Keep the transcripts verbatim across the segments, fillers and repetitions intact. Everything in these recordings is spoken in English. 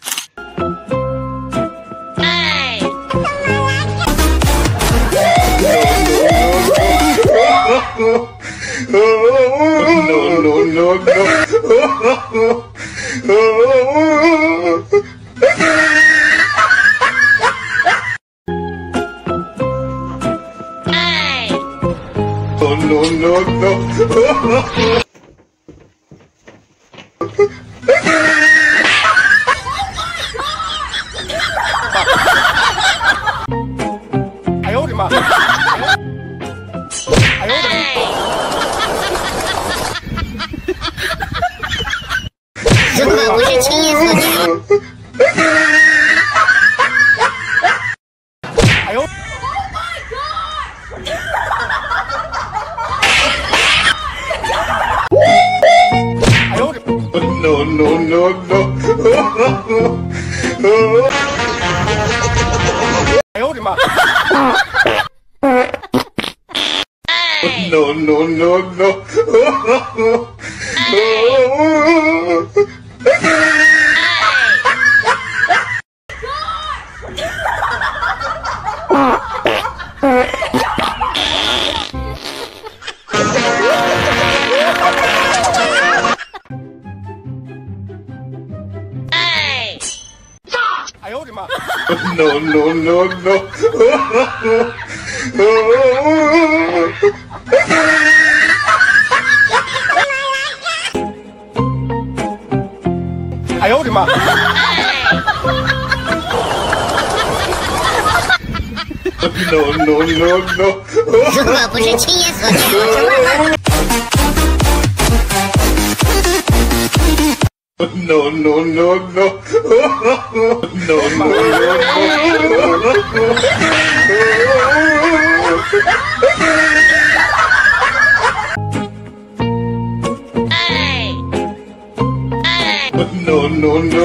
no, no, no. No, no, no, no. I hold him up. No, no, no, no. I hold him up. No, no, no, no. No, no, no, no. I hold him up. No, no, no, no. Zhruba, bože, čím je zlo? No, no, no, no. No, no, no, no. Hey. Hey. No, no, no, no.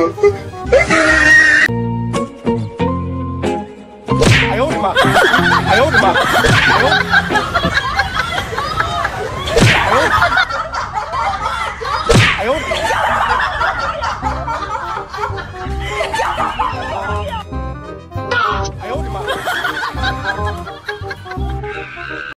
no, no.